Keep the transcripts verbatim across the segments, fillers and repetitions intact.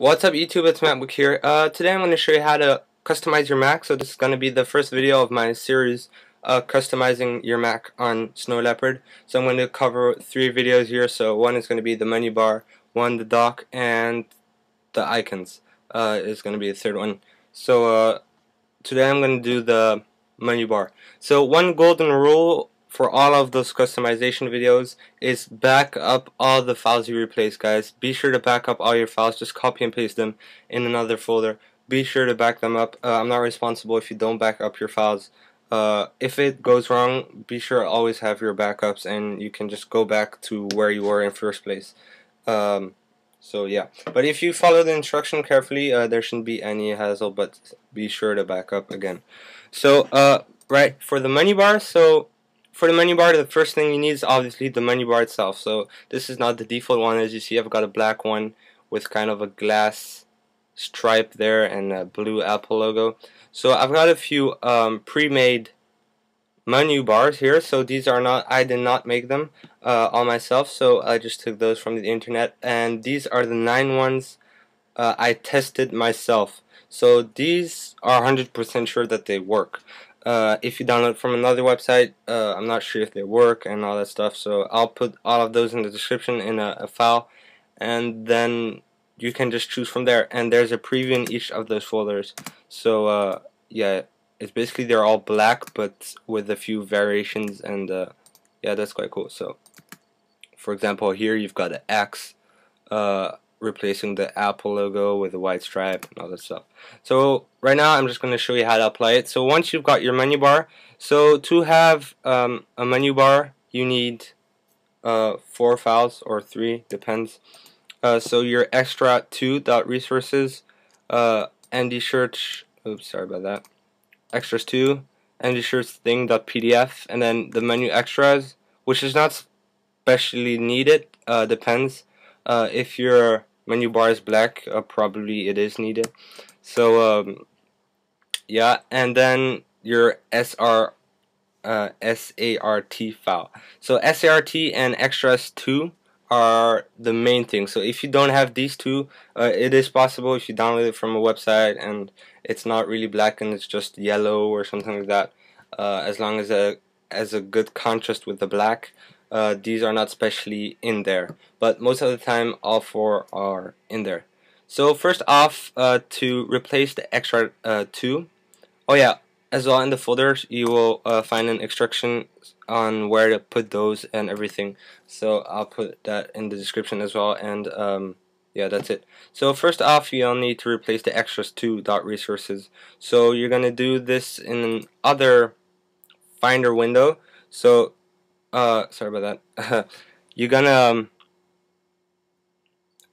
What's up YouTube, it's MacBook here. Uh, today I'm going to show you how to customize your Mac. So this is going to be the first video of my series uh, customizing your Mac on Snow Leopard. So I'm going to cover three videos here. So one is going to be the menu bar, one the dock, and the icons uh, is going to be the third one. So uh, today I'm going to do the menu bar. So one golden rule for all of those customization videos is back up all the files you replace, guys. Be sure to back up all your files. Just copy and paste them in another folder. Be sure to back them up. Uh, I'm not responsible if you don't back up your files. Uh, if it goes wrong, be sure to always have your backups and you can just go back to where you were in first place. Um, so yeah, but if you follow the instruction carefully, uh, there shouldn't be any hassle, but be sure to back up again. So uh, right, for the menu bar, so For the menu bar, the first thing you need is obviously the menu bar itself. So this is not the default one. As you see, I've got a black one with kind of a glass stripe there and a blue Apple logo. So I've got a few um, pre-made menu bars here. So these are not, I did not make them uh, all myself. So I just took those from the internet. And these are the nine ones uh, I tested myself. So these are one hundred percent sure that they work. Uh, if you download from another website, uh, I'm not sure if they work and all that stuff, so I'll put all of those in the description in a, a file, and then you can just choose from there, and there's a preview in each of those folders. So uh, yeah, it's basically they're all black but with a few variations, and uh, yeah, that's quite cool. So for example, here you've got an X uh, replacing the Apple logo with a white stripe and all that stuff. So right now I'm just going to show you how to apply it. So once you've got your menu bar, so to have um, a menu bar you need uh, four files or three, depends. Uh, so your extra two dot resources, uh, andyshirts, oops, sorry about that, extras two, andyshirts thing dot p d f, and then the menu extras, which is not specially needed, uh, depends. Uh, if your menu bar is black, uh, probably it is needed. So um, yeah, and then your S A R T file. So S A R T and extras two are the main thing. So if you don't have these two, uh, it is possible if you download it from a website and it's not really black and it's just yellow or something like that. Uh, as long as a as a good contrast with the black. Uh, these are not specially in there, but most of the time all four are in there. So first off, uh, to replace the extra uh, two, oh yeah, as well in the folders you will uh, find an instruction on where to put those and everything. So I'll put that in the description as well, and um, yeah, that's it. So first off, you'll need to replace the extras two dot resources. So you're gonna do this in an other Finder window. So Uh, sorry about that. You're gonna, um,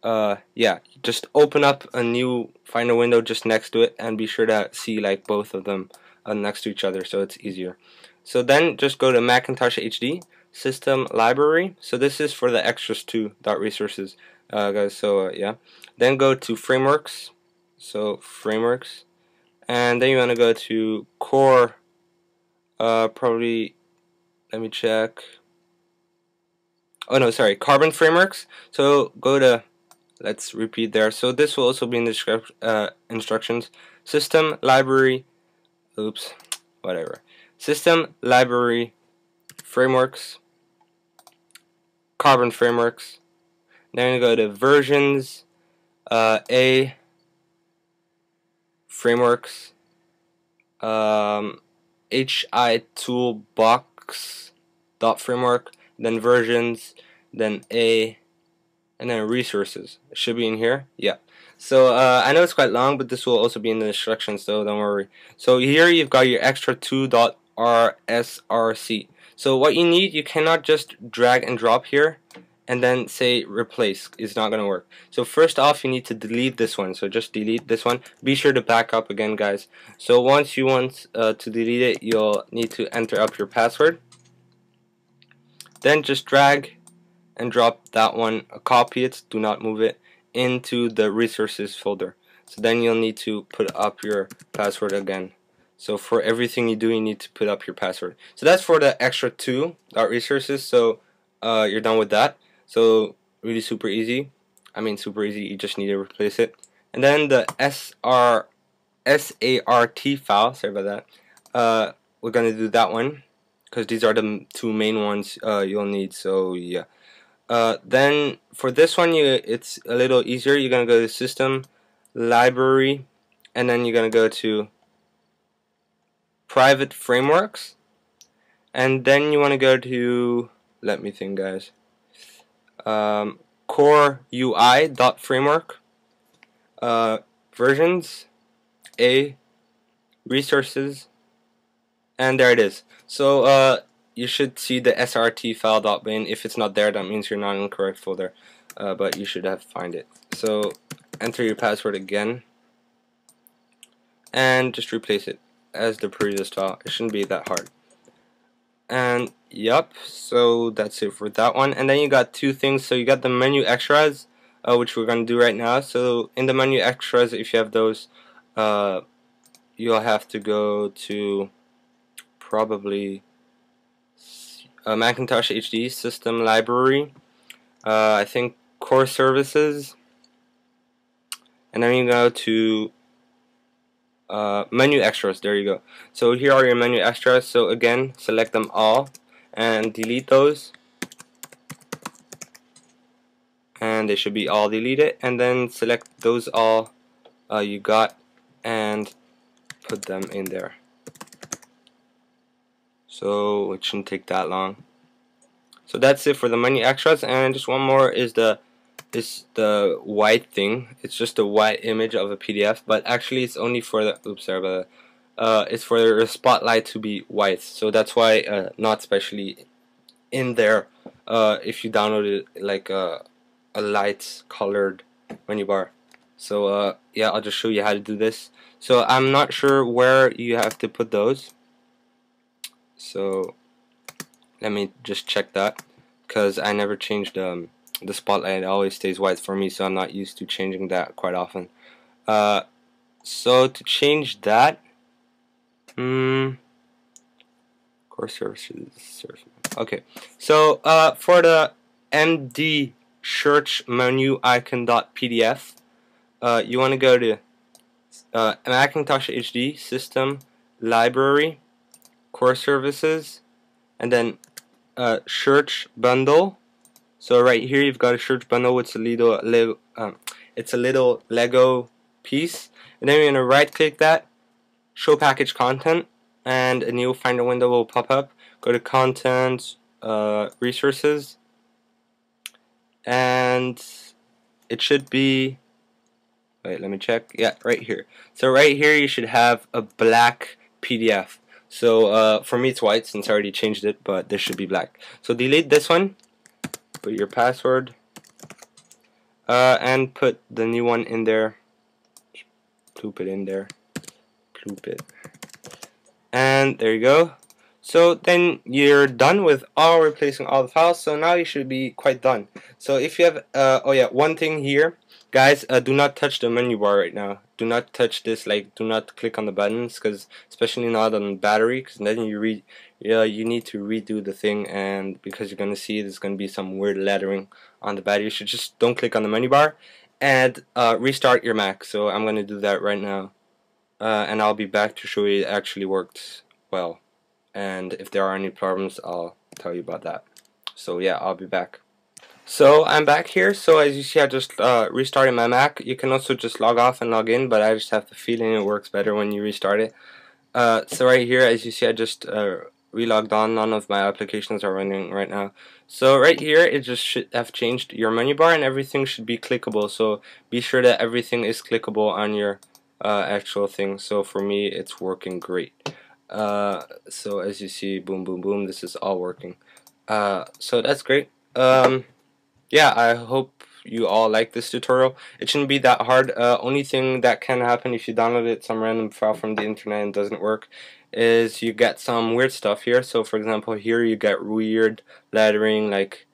uh, yeah, just open up a new Finder window just next to it, and be sure to see like both of them uh, next to each other, so it's easier. So then just go to Macintosh H D, System Library. So this is for the extras two dot resources, uh, guys. So uh, yeah, then go to Frameworks. So Frameworks, and then you wanna go to Core, uh, probably. Let me check. Oh no, sorry, Carbon Frameworks. So go to, let's repeat there. So this will also be in the uh, instructions. System Library, oops, whatever. System Library Frameworks, Carbon Frameworks. Then you go to Versions, uh, A, Frameworks, um, HIToolbox. Dot framework, then versions, then A, and then resources. It should be in here. Yeah. So uh, I know it's quite long, but this will also be in the instructions, so don't worry. So here you've got your extra two dot r s r c. So what you need, you cannot just drag and drop here and then say replace. It's not going to work. So first off, you need to delete this one. So just delete this one. Be sure to back up again, guys. So once you want uh, to delete it, you'll need to enter up your password. Then just drag and drop that one, copy it, do not move it, into the resources folder. So then you'll need to put up your password again. So for everything you do, you need to put up your password. So that's for the extra two dot resources. So uh, you're done with that. So really super easy. I mean super easy, you just need to replace it. And then the S R S A R T file. Sorry about that. Uh, we're gonna do that one because these are the two main ones uh, you'll need. So yeah. Uh, then for this one, you it's a little easier. You're gonna go to System, Library, and then you're gonna go to Private Frameworks, and then you want to go to, let me think, guys. Um, CoreUI dot framework, uh, versions, a resources, and there it is. So uh, you should see the srt file dot bin. If it's not there, that means you're not in the correct folder. Uh, but you should have find it. So enter your password again, and just replace it as the previous file. It shouldn't be that hard. And yep, so that's it for that one. And then you got two things. So you got the menu extras, uh, which we're gonna do right now. So in the menu extras, if you have those, uh, you'll have to go to probably uh, Macintosh H D, System, Library, uh, I think Core Services, and then you go to Uh, menu extras. There you go. So here are your menu extras. So again, select them all and delete those, and they should be all deleted. And then select those all uh, you got and put them in there. So it shouldn't take that long. So that's it for the menu extras. And just one more is the is the white thing. It's just a white image of a P D F, but actually it's only for the, oops, sorry about that. Uh, it's for the spotlight to be white, so that's why uh, not specially in there. Uh, if you download it like uh, a light colored menu bar. So uh, yeah, I'll just show you how to do this. So I'm not sure where you have to put those, so let me just check that, because I never changed um, the spotlight. It always stays white for me, so I'm not used to changing that quite often. Uh, so to change that, hmm, Core Services. Okay, so uh, for the M D Search Menu Icon dot P D F, uh, you want to go to uh, Macintosh H D, System, Library, Core Services, and then uh, Search Bundle. So right here you've got a search bundle with a little Lego, um, it's a little Lego piece, and then you're gonna right click that, show package content, and a new Finder window will pop up. Go to Content, uh, Resources, and it should be, wait, let me check. Yeah, right here. So right here you should have a black P D F. So uh, for me it's white since I already changed it, but this should be black. So delete this one. Put your password uh, and put the new one in there. Ploop it in there. Ploop it. And there you go. So then you're done with all replacing all the files. So now you should be quite done. So if you have, uh, oh yeah, one thing here, guys, uh, do not touch the menu bar right now. Do not touch this. Like, do not click on the buttons, because especially not on battery, because then you read. Yeah, you need to redo the thing, and because you're gonna see there's gonna be some weird lettering on the battery. You should just don't click on the menu bar and uh, restart your Mac. So I'm gonna do that right now, uh, and I'll be back to show you it actually worked well. And if there are any problems, I'll tell you about that. So yeah, I'll be back. So I'm back here. So as you see, I just uh, restarted my Mac. You can also just log off and log in, but I just have the feeling it works better when you restart it. Uh, so right here, as you see, I just uh, relogged on. None of my applications are running right now. So right here, it just should have changed your menu bar, and everything should be clickable. So be sure that everything is clickable on your uh, actual thing. So for me, it's working great. Uh, so as you see, boom, boom, boom, this is all working. Uh, so that's great. Um, yeah, I hope you all like this tutorial. It shouldn't be that hard. Uh, only thing that can happen if you download it some random file from the internet and doesn't work is you get some weird stuff here. So for example, here you get weird lettering, like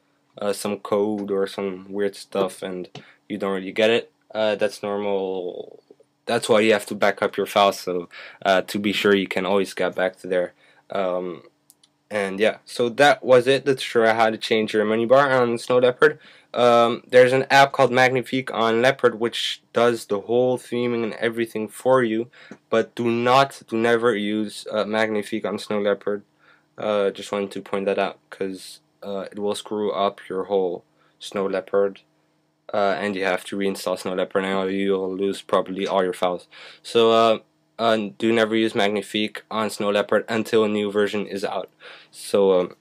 uh, some code or some weird stuff, and you don't really get it. Uh, that's normal. That's why you have to back up your files, so uh, to be sure you can always get back to there. Um, And yeah, so that was it. Let's show you how to change your menu bar on Snow Leopard. Um, there's an app called Magnifique on Leopard which does the whole theming and everything for you, but do not, do never use uh, Magnifique on Snow Leopard. Uh, just wanted to point that out because uh, it will screw up your whole Snow Leopard, uh, and you have to reinstall Snow Leopard and you'll lose probably all your files. So uh, uh, do never use Magnifique on Snow Leopard until a new version is out. So um,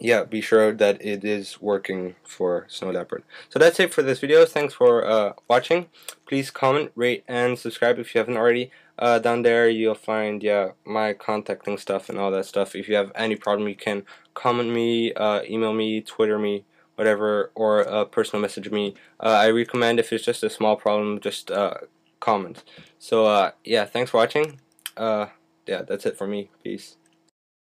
yeah, be sure that it is working for Snow Leopard. So that's it for this video. Thanks for uh, watching. Please comment, rate, and subscribe if you haven't already. Uh, down there you'll find yeah my contacting stuff and all that stuff. If you have any problem, you can comment me, uh, email me, Twitter me, whatever, or uh, personal message me. Uh, I recommend if it's just a small problem, just uh, comment. So uh, yeah, thanks for watching. Uh, yeah, that's it for me. Peace.